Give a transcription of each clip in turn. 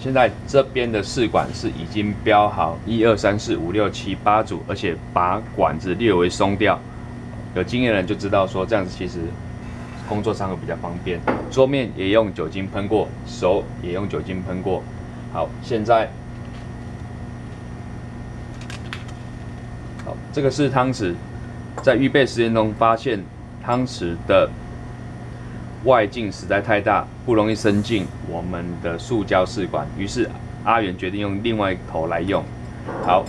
现在这边的试管是已经标好1、2、3、4、5、6、7、8组，而且把管子略微松掉。有经验的人就知道说，这样子其实工作上会比较方便。桌面也用酒精喷过，手也用酒精喷过。好，现在。 这个是汤匙，在预备实验中发现汤匙的外径实在太大，不容易伸进我们的塑胶试管。于是阿元决定用另外一头来用。好，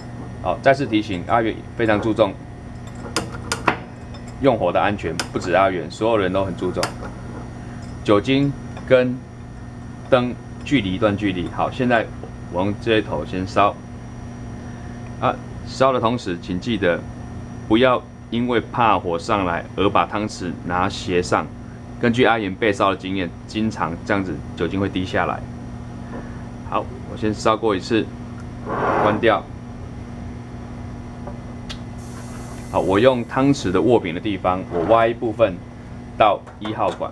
再次提醒阿元非常注重用火的安全，不止阿元，所有人都很注重。酒精跟灯距离一段距离。好，现在我用这一头先烧。啊。 烧的同时，请记得不要因为怕火上来而把汤匙拿斜上。根据阿元被烧的经验，经常这样子酒精会滴下来。好，我先烧过一次，关掉。好，我用汤匙的握柄的地方，我挖一部分到1号管。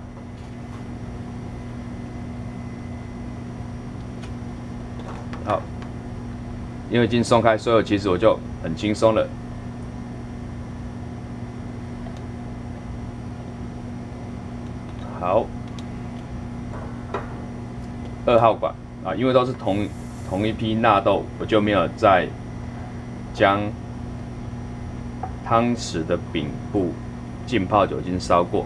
好。 因为已经松开，所以其实我就很轻松了。好，2号管啊，因为都是同一批纳豆，我就没有再将汤匙的柄部浸泡酒精烧过。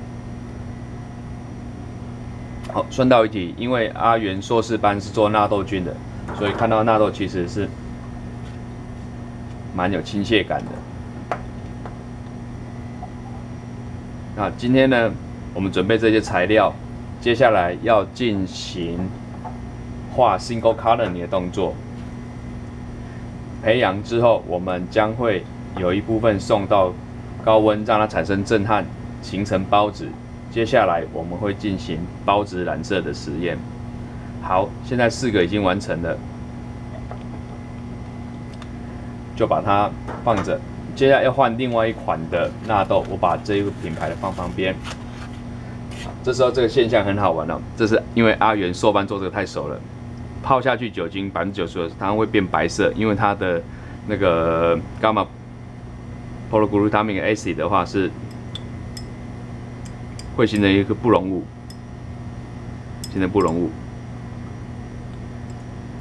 好，顺道一提，因为阿元硕士班是做纳豆菌的，所以看到纳豆其实是。 蛮有亲切感的。那今天呢，我们准备这些材料，接下来要进行画 single colony 的动作。培养之后，我们将会有一部分送到高温，让它产生震撼，形成孢子。接下来我们会进行孢子染色的实验。好，现在4个已经完成了。 就把它放着，接下来要换另外一款的纳豆，我把这一个品牌的放旁边。这时候这个现象很好玩哦，这是因为阿元硕班做这个太熟了，泡下去酒精90%，它会变白色，因为它的那个 gamma polycarboxylic acid 的话是会形成一个不溶物，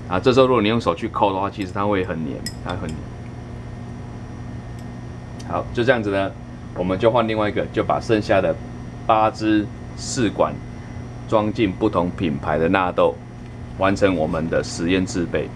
啊，这时候如果你用手去抠的话，其实它会很黏，好，就这样子呢，我们就换另外一个，就把剩下的8只试管装进不同品牌的纳豆，完成我们的实验制备。